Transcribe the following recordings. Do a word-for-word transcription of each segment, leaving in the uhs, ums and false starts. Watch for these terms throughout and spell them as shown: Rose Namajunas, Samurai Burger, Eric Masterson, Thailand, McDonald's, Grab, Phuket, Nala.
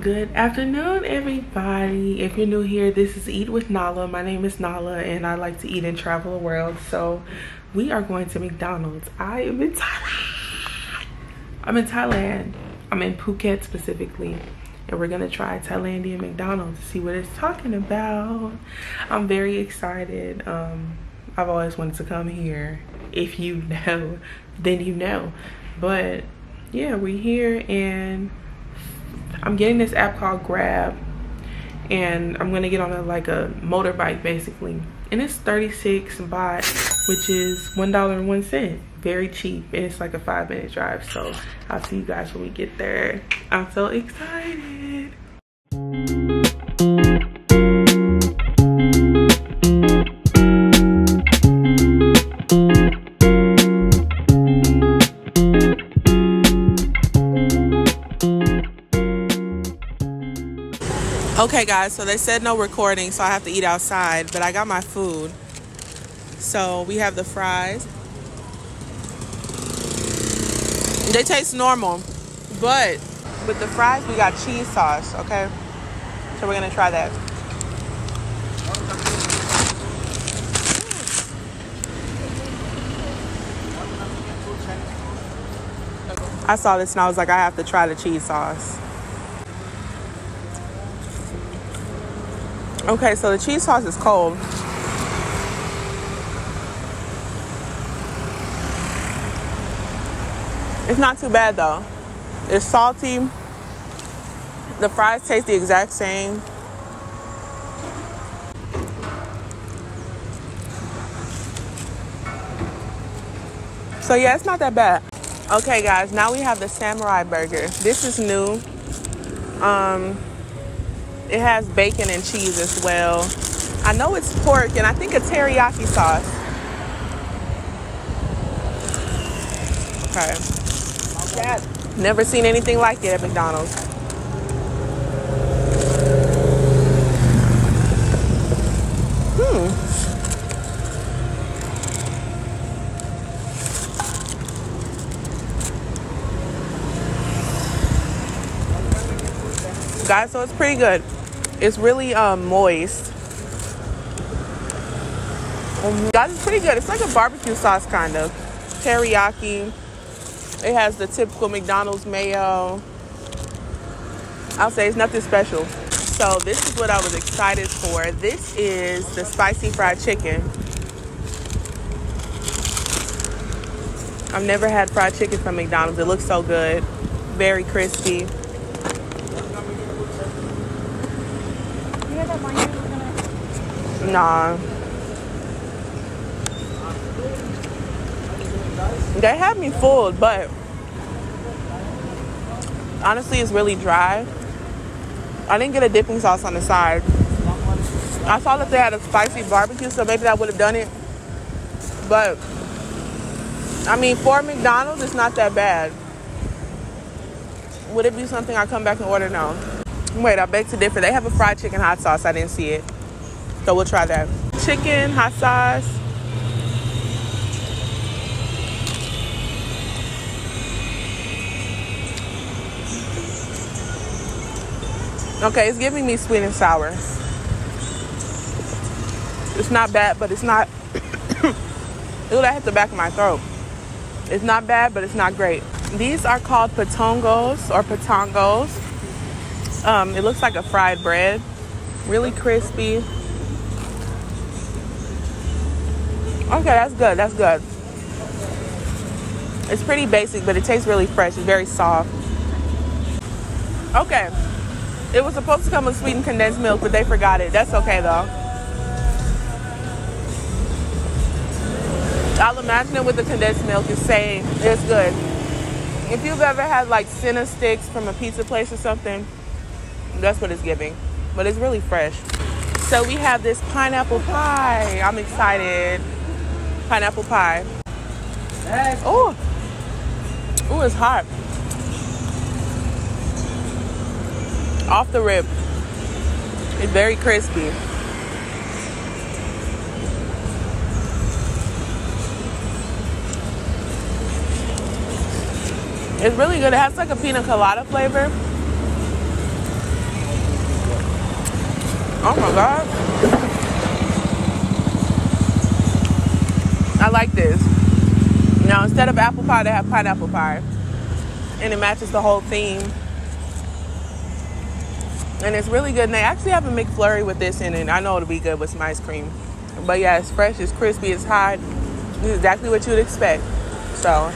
Good afternoon, everybody. If you're new here, this is Eat with Nala. My name is Nala and I like to eat and travel the world. So we are going to McDonald's. I am in Thailand. I'm in Thailand. I'm in Phuket specifically. And we're gonna try Thailandian McDonald's to see what it's talking about. I'm very excited. Um, I've always wanted to come here. If you know, then you know. But yeah, we're here and I'm getting this app called Grab, and I'm gonna get on a, like a motorbike basically, and it's thirty-six baht, which is one dollar and one cent, very cheap, and it's like a five minute drive. So I'll see you guys when we get there. I'm so excited. Okay guys, so they said no recording, so I have to eat outside, but I got my food. So we have the fries. They taste normal, but with the fries we got cheese sauce, okay? So we're gonna try that. I saw this and I was like, I have to try the cheese sauce. Okay, so the cheese sauce is cold. It's not too bad though. It's salty. The fries taste the exact same. So yeah, it's not that bad. Okay guys, now we have the Samurai Burger. This is new. Um, It has bacon and cheese as well. I know it's pork and I think a teriyaki sauce. Okay. Yes. Never seen anything like it at McDonald's. Hmm. Guys, so it's pretty good. It's really um, moist. Mm-hmm. Guys, it's pretty good. It's like a barbecue sauce, kind of. Teriyaki. It has the typical McDonald's mayo. I'll say it's nothing special. So this is what I was excited for. This is the spicy fried chicken. I've never had fried chicken from McDonald's. It looks so good. Very crispy. Nah. They had me fooled, but honestly, it's really dry. I didn't get a dipping sauce on the side. I saw that they had a spicy barbecue, so maybe that would have done it. But, I mean, for McDonald's, it's not that bad. Would it be something I come back and order? No. Wait, I beg to differ. They have a fried chicken hot sauce. I didn't see it. So we'll try that. Chicken, hot sauce. Okay, it's giving me sweet and sour. It's not bad, but it's not... Ooh, that hit the back of my throat. It's not bad, but it's not great. These are called patongos or patongos. Um, it looks like a fried bread. Really crispy. Okay, that's good, that's good. It's pretty basic, but it tastes really fresh. It's very soft. Okay, it was supposed to come with sweetened condensed milk, but they forgot it. That's okay, though. I'll imagine it with the condensed milk. It's saying it's good. If you've ever had, like, cinna sticks from a pizza place or something, that's what it's giving. But it's really fresh. So we have this pineapple pie. I'm excited. Pineapple pie. Oh, oh, it's hot. Off the rip. It's very crispy. It's really good. It has like a pina colada flavor. God. I like this. Now, instead of apple pie, they have pineapple pie. And it matches the whole theme. And it's really good. And they actually have a McFlurry with this in it. I know it'll be good with some ice cream. But yeah, it's fresh, it's crispy, it's hot. It's exactly what you would expect. So.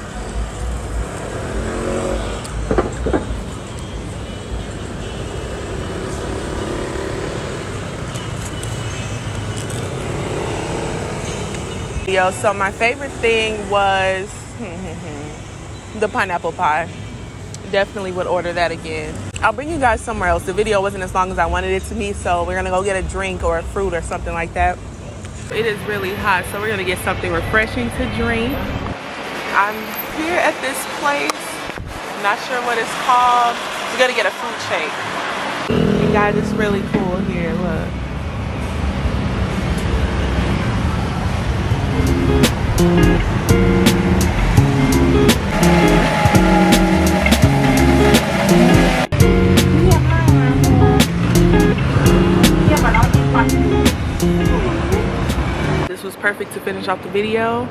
Yo, so my favorite thing was the pineapple pie. Definitely would order that again. I'll bring you guys somewhere else. The video wasn't as long as I wanted it to be, so we're gonna go get a drink or a fruit or something like that. It is really hot, so we're gonna get something refreshing to drink. I'm here at this place, not sure what it's called. We're gonna get a fruit shake. And guys, it's really cool here, look. This was perfect to finish off the video,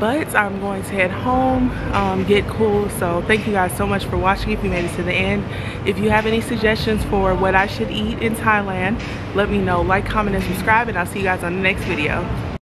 but I'm going to head home, um, get cool. So thank you guys so much for watching. If you made it to the end, if you have any suggestions for what I should eat in Thailand, let me know. Like, comment, and subscribe, and I'll see you guys on the next video.